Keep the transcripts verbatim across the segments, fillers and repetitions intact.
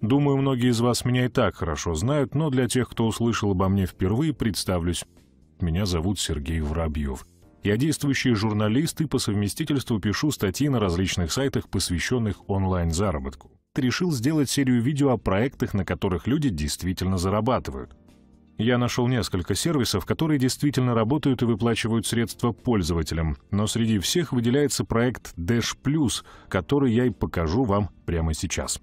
Думаю, многие из вас меня и так хорошо знают, но для тех, кто услышал обо мне впервые, представлюсь. Меня зовут Сергей Воробьев. Я действующий журналист и по совместительству пишу статьи на различных сайтах, посвященных онлайн-заработку. Решил сделать серию видео о проектах, на которых люди действительно зарабатывают. Я нашел несколько сервисов, которые действительно работают и выплачивают средства пользователям, но среди всех выделяется проект Dash Plus, который я и покажу вам прямо сейчас.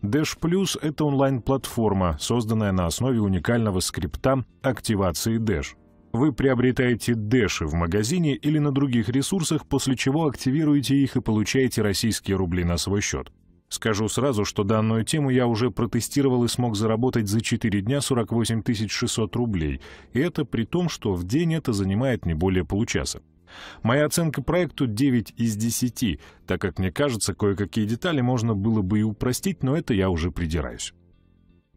Dash Plus — это онлайн-платформа, созданная на основе уникального скрипта активации Dash. Вы приобретаете дэши в магазине или на других ресурсах, после чего активируете их и получаете российские рубли на свой счет. Скажу сразу, что данную тему я уже протестировал и смог заработать за четыре дня сорок восемь тысяч шестьсот рублей, и это при том, что в день это занимает не более получаса. Моя оценка проекту девять из десяти, так как, мне кажется, кое-какие детали можно было бы и упростить, но это я уже придираюсь.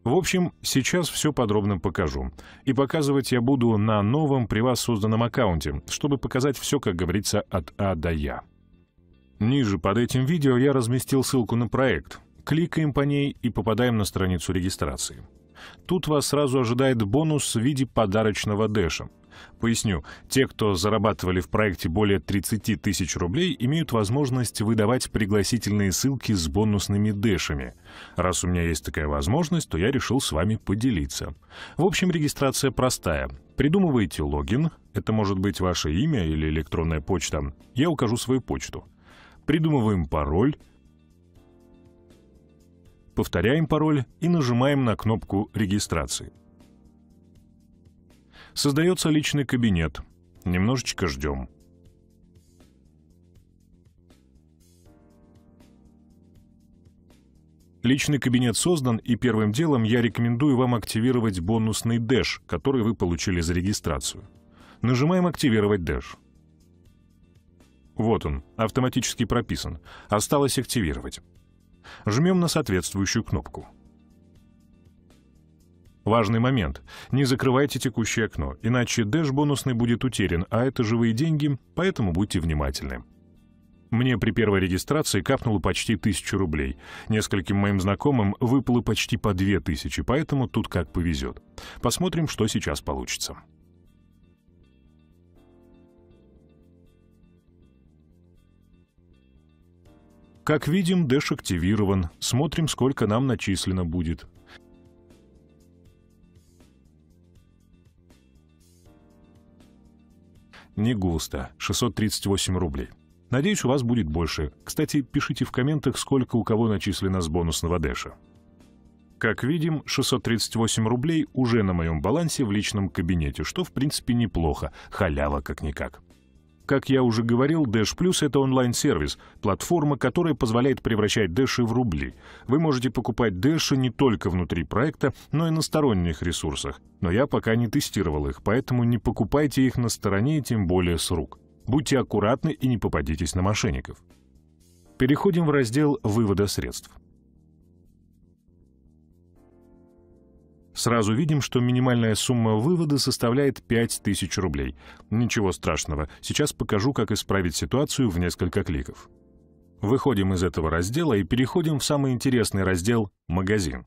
В общем, сейчас все подробно покажу. И показывать я буду на новом при вас созданном аккаунте, чтобы показать все, как говорится, от А до Я. Ниже под этим видео я разместил ссылку на проект. Кликаем по ней и попадаем на страницу регистрации. Тут вас сразу ожидает бонус в виде подарочного дэша. Поясню, те, кто зарабатывали в проекте более тридцати тысяч рублей, имеют возможность выдавать пригласительные ссылки с бонусными дэшами. Раз у меня есть такая возможность, то я решил с вами поделиться. В общем, регистрация простая. Придумываете логин, это может быть ваше имя или электронная почта, я укажу свою почту. Придумываем пароль, повторяем пароль и нажимаем на кнопку регистрации. Создается личный кабинет. Немножечко ждем. Личный кабинет создан, и первым делом я рекомендую вам активировать бонусный дэш, который вы получили за регистрацию. Нажимаем «Активировать дэш». Вот он, автоматически прописан. Осталось активировать. Жмем на соответствующую кнопку. Важный момент. Не закрывайте текущее окно, иначе дэш бонусный будет утерян, а это живые деньги, поэтому будьте внимательны. Мне при первой регистрации капнуло почти тысячу рублей. Нескольким моим знакомым выпало почти по две тысячи, поэтому тут как повезет. Посмотрим, что сейчас получится. Как видим, дэш активирован. Смотрим, сколько нам начислено будет. Не густо, шестьсот тридцать восемь рублей. Надеюсь, у вас будет больше. Кстати, пишите в комментах, сколько у кого начислено с бонусного дэша. Как видим, шестьсот тридцать восемь рублей уже на моем балансе в личном кабинете, что, в принципе, неплохо. Халява как-никак. Как я уже говорил, Dash Plus — это онлайн-сервис, платформа, которая позволяет превращать дэши в рубли. Вы можете покупать дэши не только внутри проекта, но и на сторонних ресурсах. Но я пока не тестировал их, поэтому не покупайте их на стороне, тем более с рук. Будьте аккуратны и не попадитесь на мошенников. Переходим в раздел «Вывода средств». Сразу видим, что минимальная сумма вывода составляет пять тысяч рублей. Ничего страшного, сейчас покажу, как исправить ситуацию в несколько кликов. Выходим из этого раздела и переходим в самый интересный раздел «Магазин».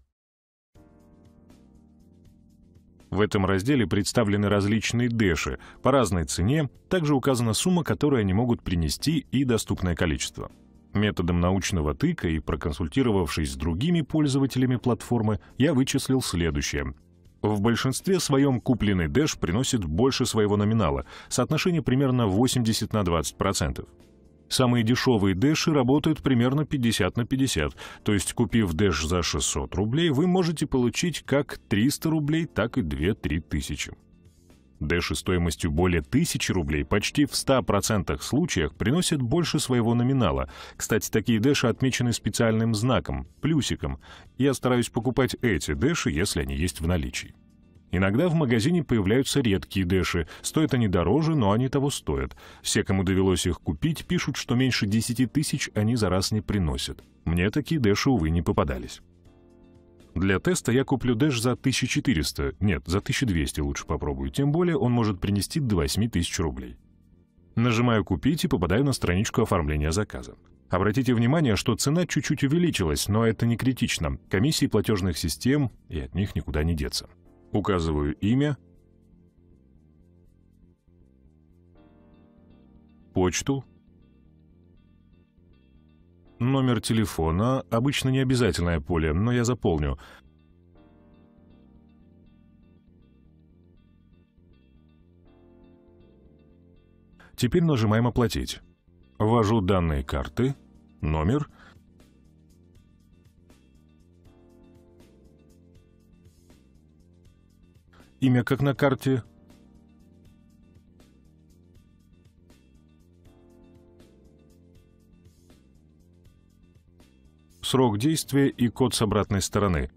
В этом разделе представлены различные дэши по разной цене, также указана сумма, которую они могут принести, и доступное количество. Методом научного тыка и проконсультировавшись с другими пользователями платформы, я вычислил следующее. В большинстве своем купленный дэш приносит больше своего номинала, соотношение примерно восемьдесят на двадцать процентов. Самые дешевые дэши работают примерно пятьдесят на пятьдесят, то есть купив дэш за шестьсот рублей, вы можете получить как триста рублей, так и две-три тысячи. Дэши стоимостью более тысячи рублей почти в ста процентах случаях приносят больше своего номинала. Кстати, такие дэши отмечены специальным знаком, плюсиком. Я стараюсь покупать эти дэши, если они есть в наличии. Иногда в магазине появляются редкие дэши. Стоят они дороже, но они того стоят. Все, кому довелось их купить, пишут, что меньше десяти тысяч они за раз не приносят. Мне такие дэши, увы, не попадались. Для теста я куплю дэш за тысячу четыреста, нет, за тысячу двести лучше попробую, тем более он может принести до восьми тысяч рублей. Нажимаю «Купить» и попадаю на страничку оформления заказа. Обратите внимание, что цена чуть-чуть увеличилась, но это не критично. Комиссии платежных систем, и от них никуда не деться. Указываю имя, почту, номер телефона, обычно не обязательное поле, но я заполню. Теперь нажимаем «Оплатить». Ввожу данные карты, номер, имя как на карте, срок действия и код с обратной стороны.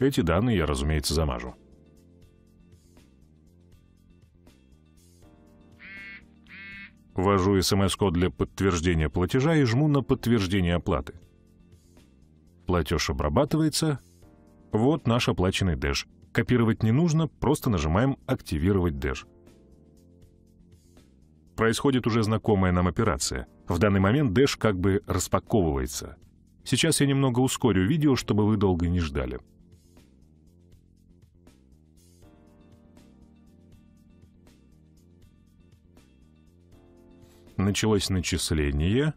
Эти данные я, разумеется, замажу. Ввожу смс-код для подтверждения платежа и жму на подтверждение оплаты. Платеж обрабатывается. Вот наш оплаченный дэш. Копировать не нужно, просто нажимаем «Активировать дэш». Происходит уже знакомая нам операция. В данный момент дэш как бы распаковывается. Сейчас я немного ускорю видео, чтобы вы долго не ждали. Началось начисление.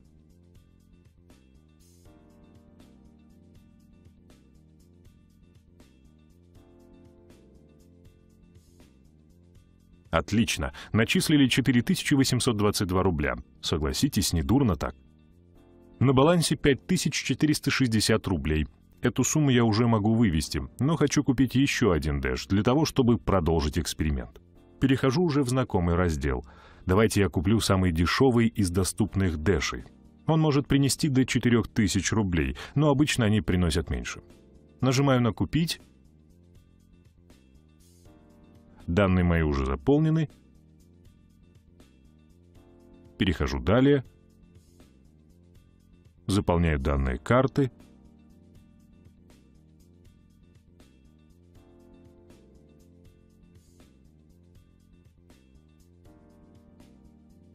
Отлично, начислили четыре тысячи восемьсот двадцать два рубля. Согласитесь, недурно так. На балансе пять тысяч четыреста шестьдесят рублей. Эту сумму я уже могу вывести, но хочу купить еще один дэш для того, чтобы продолжить эксперимент. Перехожу уже в знакомый раздел. Давайте я куплю самый дешевый из доступных дэшей. Он может принести до четырёх тысяч рублей, но обычно они приносят меньше. Нажимаю на «Купить». Данные мои уже заполнены. Перехожу далее. Заполняю данные карты.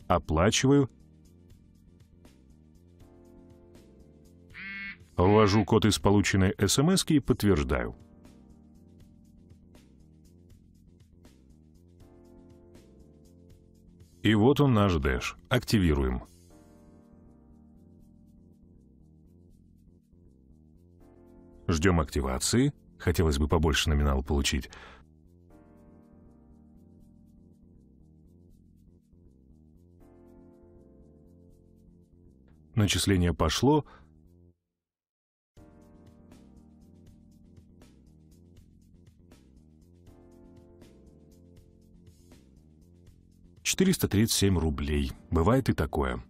Оплачиваю. Ввожу код из полученной смс-ки и подтверждаю. И вот он, наш дэш. Активируем. Ждем активации. Хотелось бы побольше номинал получить. Начисление пошло. четыреста тридцать семь рублей. Бывает и такое.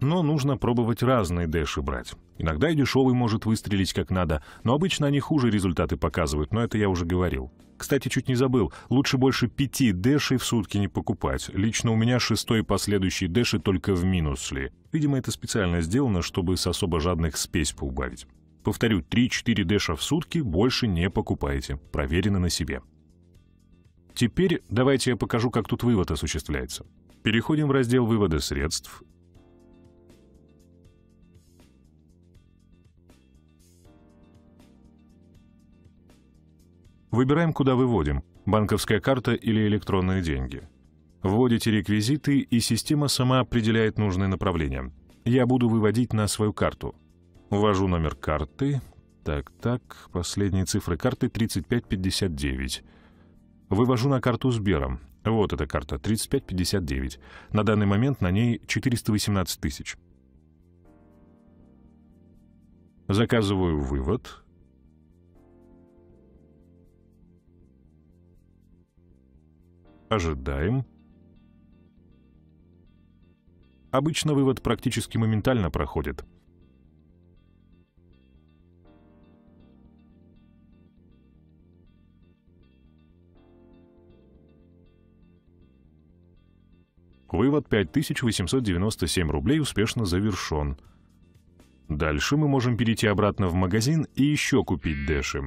Но нужно пробовать разные дэши брать. Иногда и дешевый может выстрелить как надо, но обычно они хуже результаты показывают, но это я уже говорил. Кстати, чуть не забыл, лучше больше пяти дэшей в сутки не покупать. Лично у меня шестой и последующие дэши только в минус шли. Видимо, это специально сделано, чтобы с особо жадных спесь поубавить. Повторю, три-четыре дэша в сутки больше не покупайте. Проверено на себе. Теперь давайте я покажу, как тут вывод осуществляется. Переходим в раздел «Вывода средств». Выбираем, куда выводим – банковская карта или электронные деньги. Вводите реквизиты, и система сама определяет нужное направление. Я буду выводить на свою карту. Ввожу номер карты. Так, так, последние цифры карты – тридцать пять пятьдесят девять. Вывожу на карту Сбера. Вот эта карта – тридцать пять пятьдесят девять. На данный момент на ней четыреста восемнадцать тысяч. Заказываю вывод. Ожидаем. Обычно вывод практически моментально проходит. Вывод пять тысяч восемьсот девяносто семь рублей успешно завершен. Дальше мы можем перейти обратно в магазин и еще купить дэши.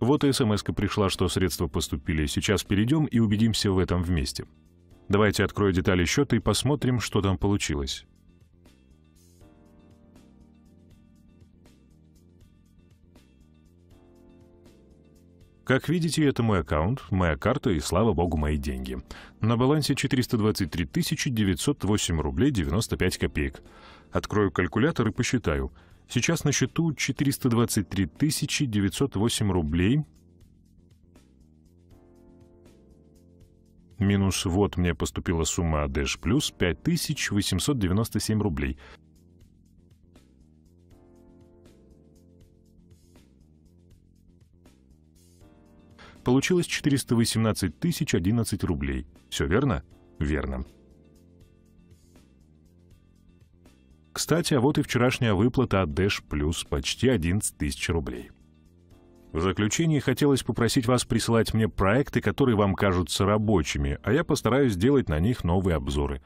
Вот и смс-ка пришла, что средства поступили. Сейчас перейдем и убедимся в этом вместе. Давайте открою детали счета и посмотрим, что там получилось. Как видите, это мой аккаунт, моя карта и, слава богу, мои деньги. На балансе четыреста двадцать три тысячи девятьсот восемь рублей девяносто пять копеек. Открою калькулятор и посчитаю. Сейчас на счету четыреста двадцать три тысячи девятьсот восемь рублей. Минус вот мне поступила сумма Dash Plus пять тысяч восемьсот девяносто семь рублей. Получилось четыреста восемнадцать тысяч одиннадцать рублей. Все верно? Верно. Кстати, а вот и вчерашняя выплата от Dash Plus почти одиннадцать тысяч рублей. В заключение хотелось попросить вас присылать мне проекты, которые вам кажутся рабочими, а я постараюсь сделать на них новые обзоры.